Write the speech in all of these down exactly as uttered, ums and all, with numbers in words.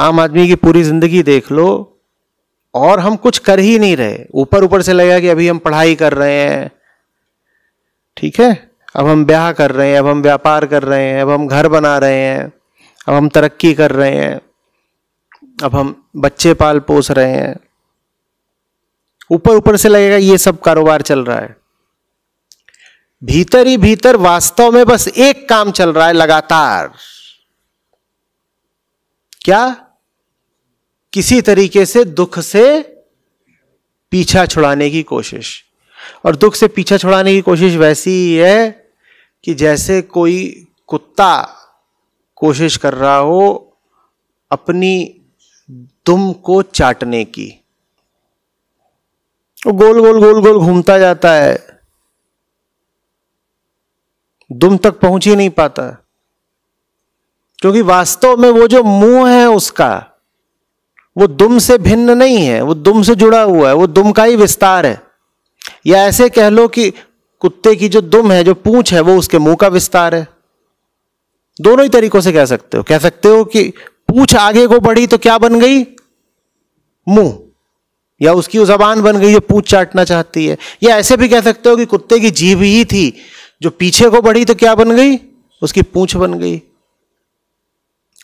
आम आदमी की पूरी जिंदगी देख लो और हम कुछ कर ही नहीं रहे। ऊपर ऊपर से लगेगा कि अभी हम पढ़ाई कर रहे हैं, ठीक है, अब हम ब्याह कर रहे हैं, अब हम व्यापार कर रहे हैं, अब हम घर बना रहे हैं, अब हम तरक्की कर रहे हैं, अब हम बच्चे पाल पोस रहे हैं। ऊपर ऊपर से लगेगा ये सब कारोबार चल रहा है, भीतर ही भीतर वास्तव में बस एक काम चल रहा है लगातार, क्या? किसी तरीके से दुख से पीछा छुड़ाने की कोशिश। और दुख से पीछा छुड़ाने की कोशिश वैसी ही है कि जैसे कोई कुत्ता कोशिश कर रहा हो अपनी दुम को चाटने की, वो गोल गोल गोल गोल घूमता जाता है, दुम तक पहुंच ही नहीं पाता, क्योंकि वास्तव में वो जो मुंह है उसका वो दुम से भिन्न नहीं है, वो दुम से जुड़ा हुआ है, वो दुम का ही विस्तार है। या ऐसे कह लो कि कुत्ते की जो दुम है, जो पूंछ है, वो उसके मुंह का विस्तार है। दोनों ही तरीकों से कह सकते हो। कह सकते हो कि पूंछ आगे को बढ़ी तो क्या बन गई? मुंह, या उसकी वो जबान बन गई जो पूंछ चाटना चाहती है। या ऐसे भी कह सकते हो कि कुत्ते की जीभ ही थी, जो पीछे को बढ़ी तो क्या बन गई? उसकी पूंछ बन गई।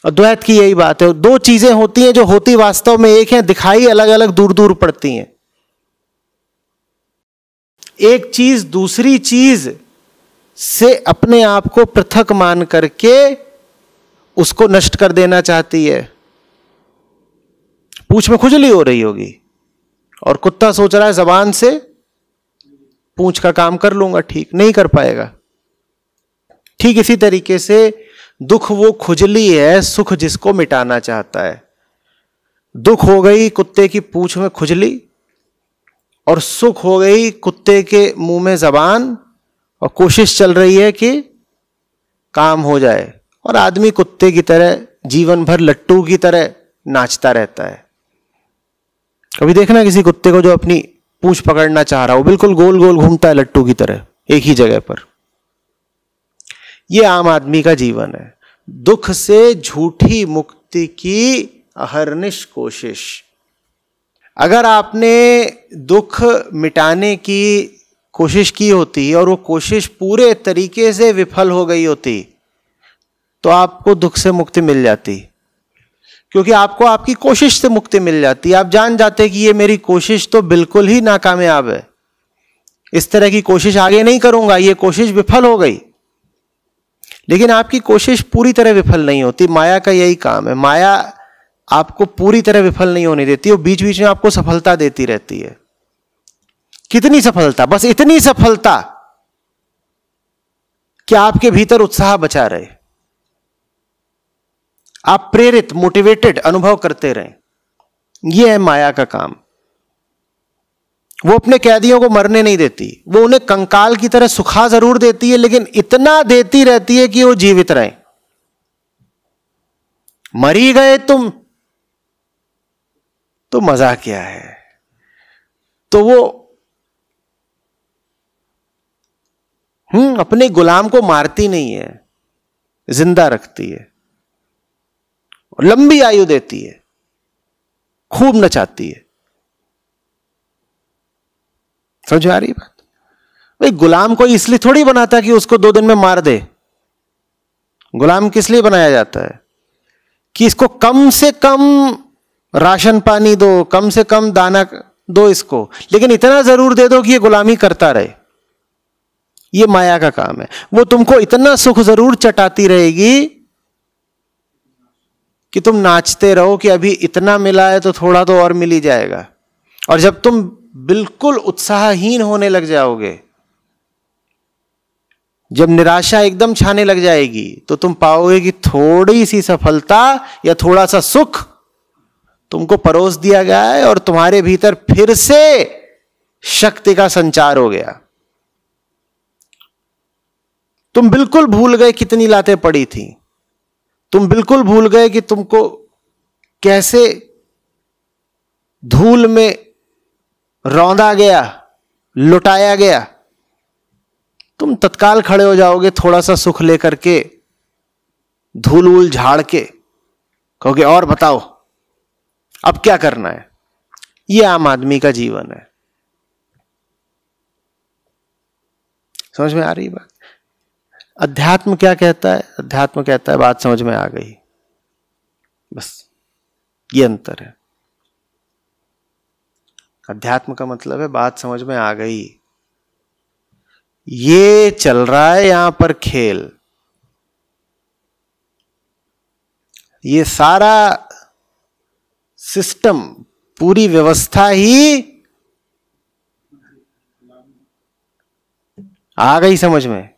और द्वैत की यही बात है, दो चीजें होती हैं जो होती वास्तव में एक हैं, दिखाई अलग अलग दूर दूर पड़ती हैं। एक चीज दूसरी चीज से अपने आप को पृथक मान करके उसको नष्ट कर देना चाहती है। पूंछ में खुजली हो रही होगी और कुत्ता सोच रहा है जबान से पूंछ का काम कर लूंगा, ठीक नहीं कर पाएगा। ठीक इसी तरीके से दुख वो खुजली है, सुख जिसको मिटाना चाहता है। दुख हो गई कुत्ते की पूंछ में खुजली और सुख हो गई कुत्ते के मुंह में जबान, और कोशिश चल रही है कि काम हो जाए। और आदमी कुत्ते की तरह जीवन भर लट्टू की तरह नाचता रहता है। कभी देखना किसी कुत्ते को जो अपनी पूंछ पकड़ना चाह रहा हो, बिल्कुल गोल गोल घूमता है लट्टू की तरह एक ही जगह पर। ये आम आदमी का जीवन है। दुख से झूठी मुक्ति की अहरनिश कोशिश। अगर आपने दुख मिटाने की कोशिश की होती और वो कोशिश पूरे तरीके से विफल हो गई होती तो आपको दुख से मुक्ति मिल जाती, क्योंकि आपको आपकी कोशिश से मुक्ति मिल जाती। आप जान जाते कि ये मेरी कोशिश तो बिल्कुल ही नाकामयाब है, इस तरह की कोशिश आगे नहीं करूंगा, ये कोशिश विफल हो गई। लेकिन आपकी कोशिश पूरी तरह विफल नहीं होती। माया का यही काम है, माया आपको पूरी तरह विफल नहीं होने देती, वो बीच बीच में आपको सफलता देती रहती है। कितनी सफलता? बस इतनी सफलता कि आपके भीतर उत्साह बचा रहे, आप प्रेरित मोटिवेटेड अनुभव करते रहें। यह है माया का काम। वो अपने कैदियों को मरने नहीं देती, वो उन्हें कंकाल की तरह सुखा जरूर देती है, लेकिन इतना देती रहती है कि वो जीवित रहें। मर ही गए तुम तो मजा क्या है। तो वो हम्म अपने गुलाम को मारती नहीं है, जिंदा रखती है और लंबी आयु देती है, खूब नचाती है। समझ आ रही बात? भाई गुलाम को इसलिए थोड़ी बनाता कि उसको दो दिन में मार दे। गुलाम किस लिए बनाया जाता है? कि इसको कम से कम राशन पानी दो, कम से कम दाना दो इसको, लेकिन इतना जरूर दे दो कि ये गुलामी करता रहे। ये माया का काम है। वो तुमको इतना सुख जरूर चटाती रहेगी कि तुम नाचते रहो कि अभी इतना मिला है तो थोड़ा तो और मिल ही जाएगा। और जब तुम बिल्कुल उत्साहहीन होने लग जाओगे, जब निराशा एकदम छाने लग जाएगी, तो तुम पाओगे कि थोड़ी सी सफलता या थोड़ा सा सुख तुमको परोस दिया गया है और तुम्हारे भीतर फिर से शक्ति का संचार हो गया। तुम बिल्कुल भूल गए कितनी लातें पड़ी थी, तुम बिल्कुल भूल गए कि तुमको कैसे धूल में रौंदा गया, लुटाया गया। तुम तत्काल खड़े हो जाओगे थोड़ा सा सुख लेकर के, धूल वूल झाड़ के, कहोगे और बताओ अब क्या करना है, ये आम आदमी का जीवन है। समझ में आ रही बात? अध्यात्म क्या कहता है, अध्यात्म कहता है बात समझ में आ गई, बस ये अंतर है। अध्यात्म का मतलब है बात समझ में आ गई, ये चल रहा है यहां पर खेल, ये सारा सिस्टम, पूरी व्यवस्था ही आ गई समझ में।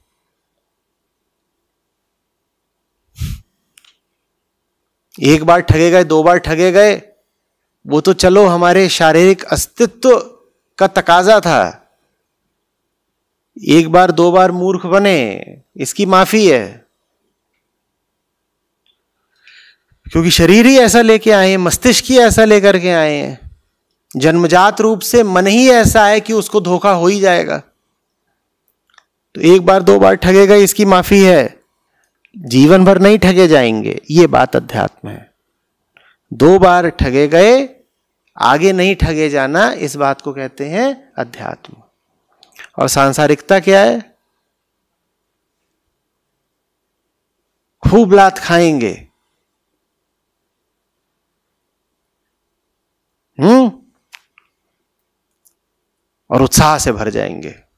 एक बार ठगे गए, दो बार ठगे गए, वो तो चलो हमारे शारीरिक अस्तित्व का तकाजा था, एक बार दो बार मूर्ख बने इसकी माफी है, क्योंकि शरीर ही ऐसा लेके आए हैं, मस्तिष्क ही ऐसा लेकर के आए हैं, जन्मजात रूप से मन ही ऐसा है कि उसको धोखा हो ही जाएगा। तो एक बार दो बार ठगे गए इसकी माफी है, जीवन भर नहीं ठगे जाएंगे, ये बात अध्यात्म है। दो बार ठगे गए, आगे नहीं ठगे जाना, इस बात को कहते हैं अध्यात्म। और सांसारिकता क्या है, खूब लात खाएंगे, हम्म, और उत्साह से भर जाएंगे।